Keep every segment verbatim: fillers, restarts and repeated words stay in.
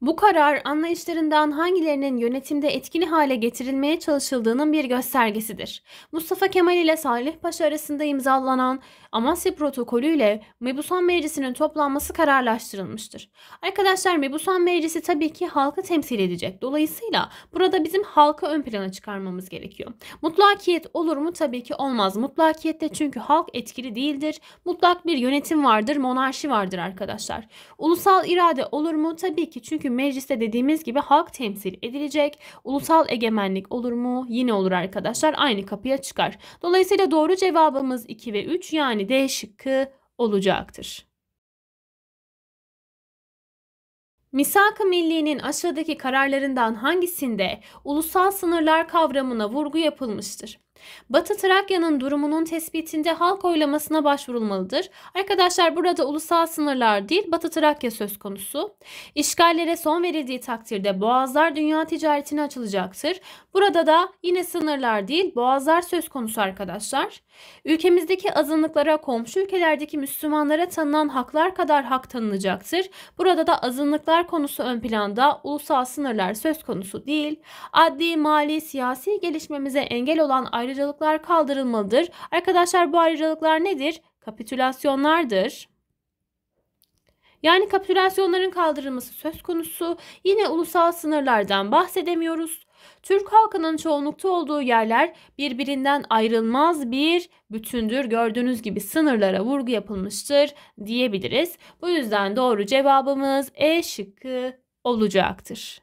Bu karar anlayışlarından hangilerinin yönetimde etkili hale getirilmeye çalışıldığının bir göstergesidir. Mustafa Kemal ile Salih Paşa arasında imzalanan Amasya protokolü ile Mebusan Meclisi'nin toplanması kararlaştırılmıştır. Arkadaşlar, Mebusan Meclisi tabii ki halkı temsil edecek. Dolayısıyla burada bizim halkı ön plana çıkarmamız gerekiyor. Mutlakiyet olur mu? Tabii ki olmaz. Mutlakiyette çünkü halk etkili değildir. Mutlak bir yönetim vardır, monarşi vardır arkadaşlar. Ulusal irade olur mu? Tabii ki, çünkü mecliste dediğimiz gibi halk temsil edilecek. Ulusal egemenlik olur mu? Yine olur arkadaşlar. Aynı kapıya çıkar. Dolayısıyla doğru cevabımız iki ve üç, yani D şıkkı olacaktır. Misak-ı Milli'nin aşağıdaki kararlarından hangisinde ulusal sınırlar kavramına vurgu yapılmıştır? Batı Trakya'nın durumunun tespitinde halk oylamasına başvurulmalıdır. Arkadaşlar, burada ulusal sınırlar değil Batı Trakya söz konusu. İşgallere son verildiği takdirde Boğazlar dünya ticaretine açılacaktır. Burada da yine sınırlar değil Boğazlar söz konusu arkadaşlar. Ülkemizdeki azınlıklara komşu ülkelerdeki Müslümanlara tanınan haklar kadar hak tanınacaktır. Burada da azınlıklar konusu ön planda, ulusal sınırlar söz konusu değil. Adli, mali, siyasi gelişmemize engel olan ayrı ayrıcalıklar kaldırılmalıdır. Arkadaşlar, bu ayrıcalıklar nedir? Kapitülasyonlardır. Yani kapitülasyonların kaldırılması söz konusu. Yine ulusal sınırlardan bahsedemiyoruz. Türk halkının çoğunlukta olduğu yerler birbirinden ayrılmaz bir bütündür. Gördüğünüz gibi sınırlara vurgu yapılmıştır diyebiliriz. Bu yüzden doğru cevabımız E şıkkı olacaktır.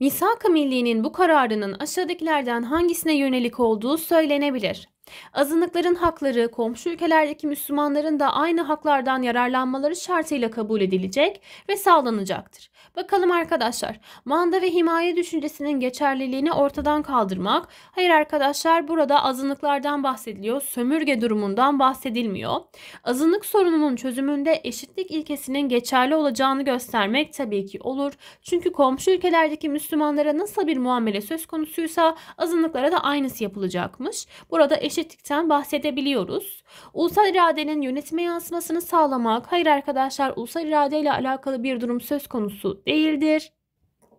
Misak-ı Milli'nin bu kararının aşağıdakilerden hangisine yönelik olduğu söylenebilir? Azınlıkların hakları, komşu ülkelerdeki Müslümanların da aynı haklardan yararlanmaları şartıyla kabul edilecek ve sağlanacaktır. Bakalım arkadaşlar, manda ve himaye düşüncesinin geçerliliğini ortadan kaldırmak. Hayır arkadaşlar, burada azınlıklardan bahsediliyor, sömürge durumundan bahsedilmiyor. Azınlık sorununun çözümünde eşitlik ilkesinin geçerli olacağını göstermek tabii ki olur. Çünkü komşu ülkelerdeki Müslümanlara nasıl bir muamele söz konusuysa azınlıklara da aynısı yapılacakmış. Burada eşitlik eşitlikten bahsedebiliyoruz. Ulusal iradenin yönetime yansımasını sağlamak. Hayır arkadaşlar, ulusal iradeyle alakalı bir durum söz konusu değildir.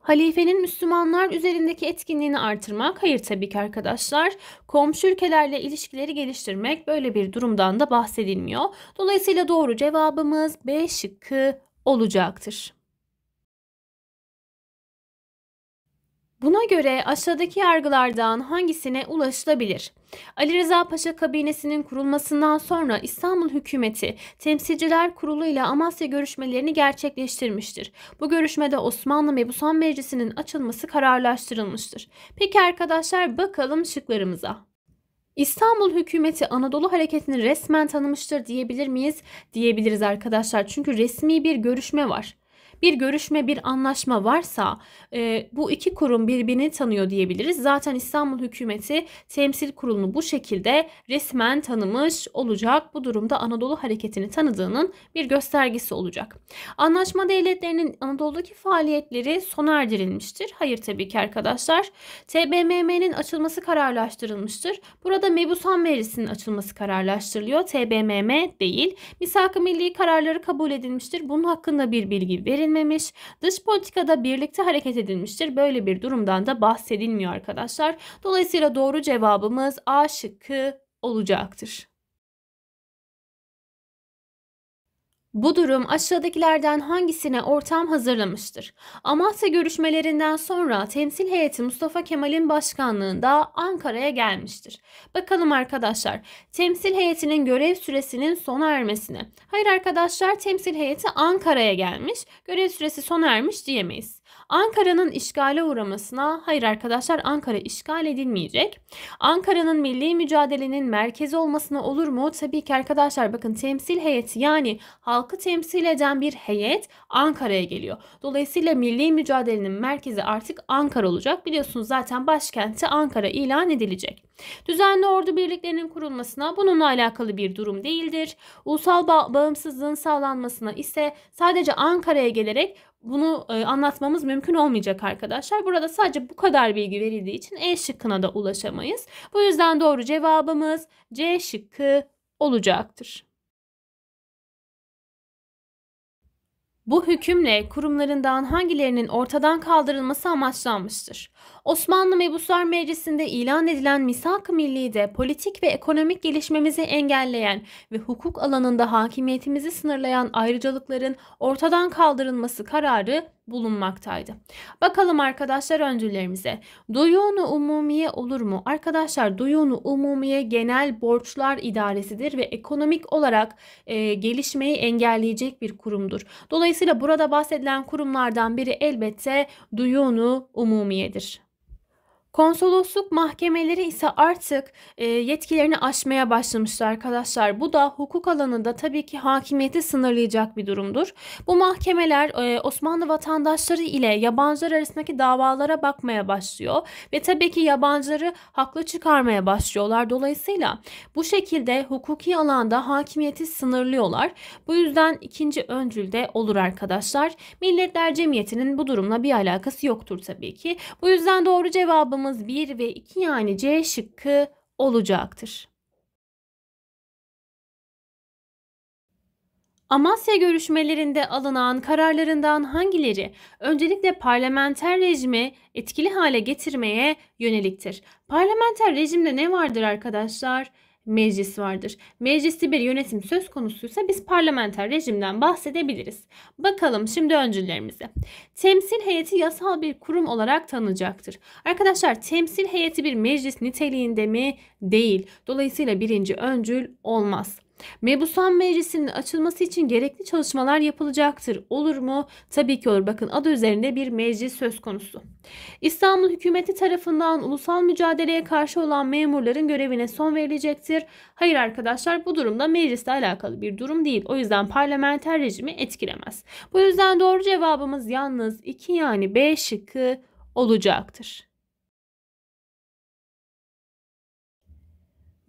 Halifenin Müslümanlar üzerindeki etkinliğini artırmak. Hayır tabii ki arkadaşlar. Komşu ülkelerle ilişkileri geliştirmek, böyle bir durumdan da bahsedilmiyor. Dolayısıyla doğru cevabımız B şıkkı olacaktır. Buna göre aşağıdaki yargılardan hangisine ulaşılabilir? Ali Rıza Paşa kabinesinin kurulmasından sonra İstanbul hükümeti Temsilciler Kurulu ile Amasya görüşmelerini gerçekleştirmiştir. Bu görüşmede Osmanlı Mebusan Meclisi'nin açılması kararlaştırılmıştır. Peki arkadaşlar, bakalım şıklarımıza. İstanbul hükümeti Anadolu Hareketi'ni resmen tanımıştır diyebilir miyiz? Diyebiliriz arkadaşlar, çünkü resmi bir görüşme var. Bir görüşme, bir anlaşma varsa e, bu iki kurum birbirini tanıyor diyebiliriz. Zaten İstanbul hükümeti temsil kurulunu bu şekilde resmen tanımış olacak. Bu durumda Anadolu hareketini tanıdığının bir göstergesi olacak. Anlaşma devletlerinin Anadolu'daki faaliyetleri sona erdirilmiştir. Hayır tabii ki arkadaşlar. T B M M'nin açılması kararlaştırılmıştır. Burada Mebusan Meclisi'nin açılması kararlaştırılıyor. T B M M değil. Misak-ı Milli kararları kabul edilmiştir. Bunun hakkında bir bilgi verilmiştir. Dış politikada birlikte hareket edilmiştir. Böyle bir durumdan da bahsedilmiyor arkadaşlar. Dolayısıyla doğru cevabımız A şıkkı olacaktır. Bu durum aşağıdakilerden hangisine ortam hazırlamıştır? Amasya görüşmelerinden sonra temsil heyeti Mustafa Kemal'in başkanlığında Ankara'ya gelmiştir. Bakalım arkadaşlar, temsil heyetinin görev süresinin sona ermesine. Hayır arkadaşlar, temsil heyeti Ankara'ya gelmiş, görev süresi sona ermiş diyemeyiz. Ankara'nın işgale uğramasına. Hayır arkadaşlar, Ankara işgal edilmeyecek. Ankara'nın milli mücadelenin merkezi olmasına olur mu? Tabii ki arkadaşlar, bakın temsil heyeti, yani halkı temsil eden bir heyet Ankara'ya geliyor. Dolayısıyla milli mücadelenin merkezi artık Ankara olacak. Biliyorsunuz zaten başkenti Ankara ilan edilecek. Düzenli ordu birliklerinin kurulmasına, bununla alakalı bir durum değildir. Ulusal ba- bağımsızlığın sağlanmasına ise sadece Ankara'ya gelerek bunu anlatmamız mümkün olmayacak arkadaşlar. Burada sadece bu kadar bilgi verildiği için E şıkkına da ulaşamayız. Bu yüzden doğru cevabımız C şıkkı olacaktır. Bu hükümle kurumlarından hangilerinin ortadan kaldırılması amaçlanmıştır. Osmanlı Mebuslar Meclisi'nde ilan edilen Misak-ı Milli'de politik ve ekonomik gelişmemizi engelleyen ve hukuk alanında hakimiyetimizi sınırlayan ayrıcalıkların ortadan kaldırılması kararı bulunmaktaydı. Bakalım arkadaşlar öncülerimize. Duyun-u Umumiye olur mu? Arkadaşlar Duyun-u Umumiye genel borçlar idaresidir ve ekonomik olarak e, gelişmeyi engelleyecek bir kurumdur. Dolayısıyla burada bahsedilen kurumlardan biri elbette Duyun-u Umumiye'dir. Konsolosluk mahkemeleri ise artık yetkilerini aşmaya başlamıştı arkadaşlar. Bu da hukuk alanında tabii ki hakimiyeti sınırlayacak bir durumdur. Bu mahkemeler Osmanlı vatandaşları ile yabancılar arasındaki davalara bakmaya başlıyor ve tabii ki yabancıları haklı çıkarmaya başlıyorlar. Dolayısıyla bu şekilde hukuki alanda hakimiyeti sınırlıyorlar. Bu yüzden ikinci öncülde olur arkadaşlar. Milletler Cemiyeti'nin bu durumla bir alakası yoktur tabii ki. Bu yüzden doğru cevabımız bir ve iki yani C şıkkı olacaktır. Amasya görüşmelerinde alınan kararlarından hangileri öncelikle parlamenter rejimi etkili hale getirmeye yöneliktir? Parlamenter rejimde ne vardır arkadaşlar? Meclis vardır. Meclisli bir yönetim söz konusuysa biz parlamenter rejimden bahsedebiliriz. Bakalım şimdi öncüllerimize. Temsil heyeti yasal bir kurum olarak tanınacaktır. Arkadaşlar temsil heyeti bir meclis niteliğinde mi? Değil. Dolayısıyla birinci öncül olmaz. Mebusan Meclisi'nin açılması için gerekli çalışmalar yapılacaktır. Olur mu? Tabii ki olur. Bakın adı üzerinde bir meclis söz konusu. İstanbul hükümeti tarafından ulusal mücadeleye karşı olan memurların görevine son verilecektir. Hayır arkadaşlar bu durumda meclisle alakalı bir durum değil. O yüzden parlamenter rejimi etkilemez. Bu yüzden doğru cevabımız yalnız iki yani B şıkkı olacaktır.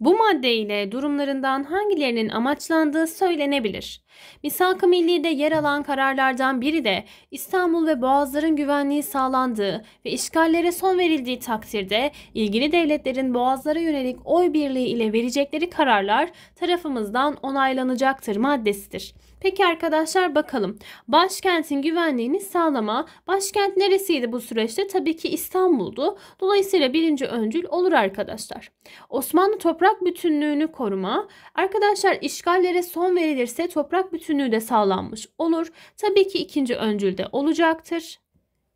Bu madde ile durumlarından hangilerinin amaçlandığı söylenebilir. Misak-ı Milli'de yer alan kararlardan biri de İstanbul ve Boğazların güvenliği sağlandığı ve işgallere son verildiği takdirde ilgili devletlerin Boğazlara yönelik oy birliği ile verecekleri kararlar tarafımızdan onaylanacaktır maddesidir. Peki arkadaşlar bakalım. Başkentin güvenliğini sağlama. Başkent neresiydi bu süreçte? Tabii ki İstanbul'du. Dolayısıyla birinci öncül olur arkadaşlar. Osmanlı toprak bütünlüğünü koruma. Arkadaşlar işgallere son verilirse toprak bütünlüğü de sağlanmış olur. Tabii ki ikinci öncül de olacaktır.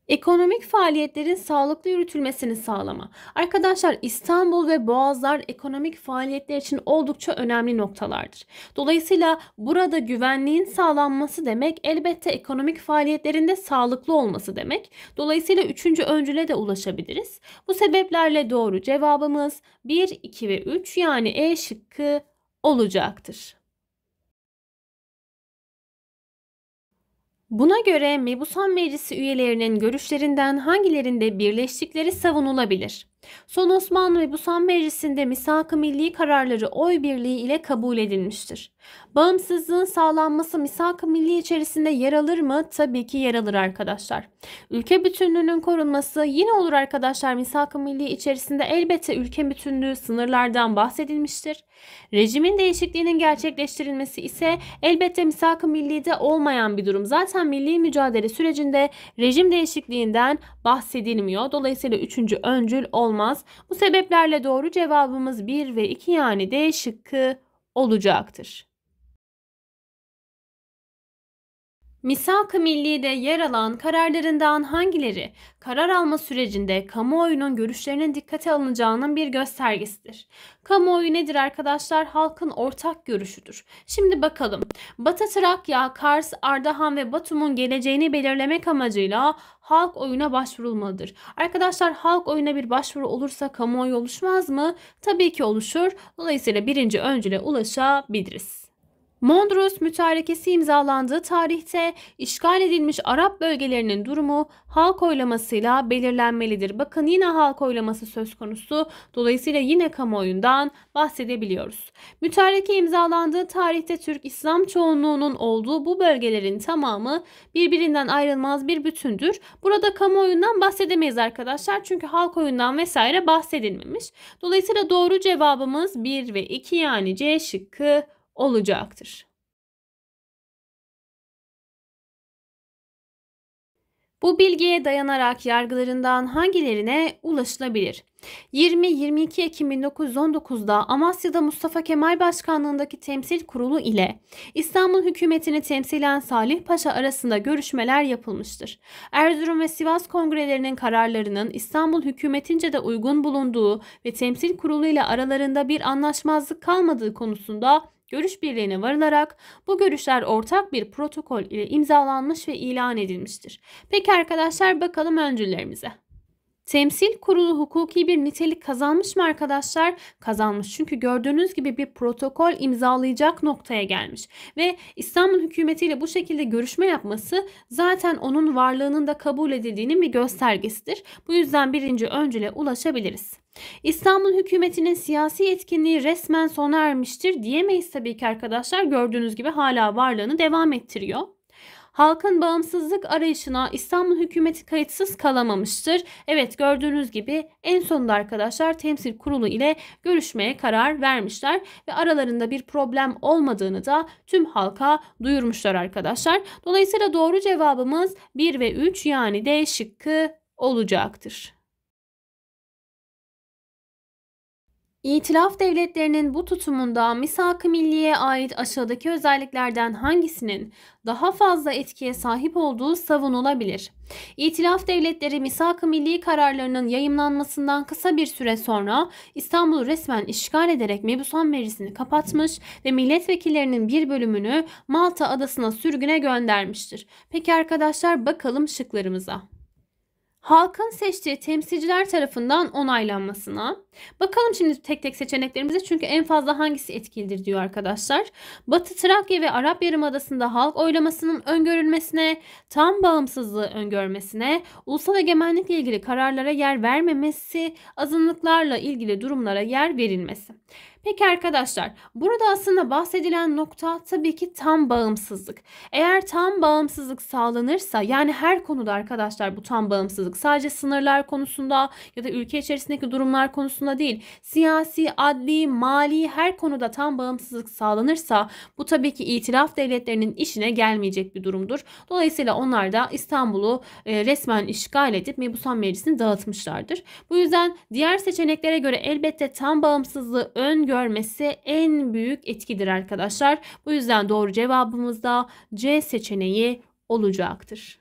Ekonomik faaliyetlerin sağlıklı yürütülmesini sağlama. Arkadaşlar İstanbul ve Boğazlar ekonomik faaliyetler için oldukça önemli noktalardır. Dolayısıyla burada güvenliğin sağlanması demek elbette ekonomik faaliyetlerinde sağlıklı olması demek. Dolayısıyla üçüncü öncüle de ulaşabiliriz. Bu sebeplerle doğru cevabımız bir, iki ve üç yani E şıkkı olacaktır. Buna göre Mebusan Meclisi üyelerinin görüşlerinden hangilerinde birleştikleri savunulabilir? Son Osmanlı Mebusan Meclisi'nde Misak-ı Milli kararları oy birliği ile kabul edilmiştir. Bağımsızlığın sağlanması Misak-ı Milli içerisinde yer alır mı? Tabii ki yer alır arkadaşlar. Ülke bütünlüğünün korunması yine olur arkadaşlar. Misak-ı Milli içerisinde elbette ülke bütünlüğü sınırlardan bahsedilmiştir. Rejimin değişikliğinin gerçekleştirilmesi ise elbette Misak-ı Milli'de olmayan bir durum. Zaten milli mücadele sürecinde rejim değişikliğinden bahsedilmiyor. Dolayısıyla üçüncü öncül olmaz. Bu sebeplerle doğru cevabımız bir ve iki yani D şıkkı olacaktır. Misak-ı Milli'de yer alan kararlarından hangileri karar alma sürecinde kamuoyunun görüşlerinin dikkate alınacağının bir göstergesidir? Kamuoyu nedir arkadaşlar? Halkın ortak görüşüdür. Şimdi bakalım. Batı Trakya, Kars, Ardahan ve Batum'un geleceğini belirlemek amacıyla halk oyuna başvurulmalıdır. Arkadaşlar halk oyuna bir başvuru olursa kamuoyu oluşmaz mı? Tabii ki oluşur. Dolayısıyla birinci öncüle ulaşabiliriz. Mondros Mütarekesi imzalandığı tarihte işgal edilmiş Arap bölgelerinin durumu halk oylamasıyla belirlenmelidir. Bakın yine halk oylaması söz konusu. Dolayısıyla yine kamuoyundan bahsedebiliyoruz. Mütareke imzalandığı tarihte Türk İslam çoğunluğunun olduğu bu bölgelerin tamamı birbirinden ayrılmaz bir bütündür. Burada kamuoyundan bahsedemeyiz arkadaşlar. Çünkü halk oyundan vesaire bahsedilmemiş. Dolayısıyla doğru cevabımız bir ve iki yani C şıkkı olacaktır. Bu bilgiye dayanarak yargılarından hangilerine ulaşılabilir? yirmi yirmi iki Ekim bin dokuz yüz on dokuz'da Amasya'da Mustafa Kemal Başkanlığındaki Temsil Kurulu ile İstanbul hükümetini temsilen Salih Paşa arasında görüşmeler yapılmıştır. Erzurum ve Sivas Kongrelerinin kararlarının İstanbul hükümetince de uygun bulunduğu ve Temsil Kurulu ile aralarında bir anlaşmazlık kalmadığı konusunda görüş birliğine varılarak bu görüşler ortak bir protokol ile imzalanmış ve ilan edilmiştir. Peki arkadaşlar, bakalım öncüllerimize. Temsil kurulu hukuki bir nitelik kazanmış mı arkadaşlar? Kazanmış, çünkü gördüğünüz gibi bir protokol imzalayacak noktaya gelmiş ve İstanbul hükümetiyle bu şekilde görüşme yapması zaten onun varlığının da kabul edildiğinin bir göstergesidir. Bu yüzden birinci öncüle ulaşabiliriz. İstanbul hükümetinin siyasi etkinliği resmen sona ermiştir diyemeyiz tabii ki arkadaşlar. Gördüğünüz gibi hala varlığını devam ettiriyor. Halkın bağımsızlık arayışına İstanbul hükümeti kayıtsız kalamamıştır. Evet, gördüğünüz gibi en sonunda arkadaşlar temsil kurulu ile görüşmeye karar vermişler ve aralarında bir problem olmadığını da tüm halka duyurmuşlar arkadaşlar. Dolayısıyla doğru cevabımız bir ve üç, yani D şıkkı olacaktır. İtilaf devletlerinin bu tutumunda Misak-ı Milli'ye ait aşağıdaki özelliklerden hangisinin daha fazla etkiye sahip olduğu savunulabilir? İtilaf devletleri Misak-ı Milli kararlarının yayımlanmasından kısa bir süre sonra İstanbul'u resmen işgal ederek Mebusan Meclisi'ni kapatmış ve milletvekillerinin bir bölümünü Malta adasına sürgüne göndermiştir. Peki arkadaşlar, bakalım şıklarımıza. Halkın seçtiği temsilciler tarafından onaylanmasına. Bakalım şimdi tek tek seçeneklerimize, çünkü en fazla hangisi etkilidir diyor arkadaşlar. Batı Trakya ve Arap Yarımadası'nda halk oylamasının öngörülmesine, tam bağımsızlığı öngörmesine, ulusal egemenlikle ilgili kararlara yer vermemesi, azınlıklarla ilgili durumlara yer verilmesi. Peki arkadaşlar, burada aslında bahsedilen nokta tabii ki tam bağımsızlık. Eğer tam bağımsızlık sağlanırsa, yani her konuda arkadaşlar bu tam bağımsızlık sadece sınırlar konusunda ya da ülke içerisindeki durumlar konusunda değil, siyasi, adli, mali her konuda tam bağımsızlık sağlanırsa bu tabii ki itilaf devletlerinin işine gelmeyecek bir durumdur. Dolayısıyla onlar da İstanbul'u e, resmen işgal edip Mebusan Meclisi'ni dağıtmışlardır. Bu yüzden diğer seçeneklere göre elbette tam bağımsızlığı öngörmesi görmesi en büyük etkidir arkadaşlar. Bu yüzden doğru cevabımız da C seçeneği olacaktır.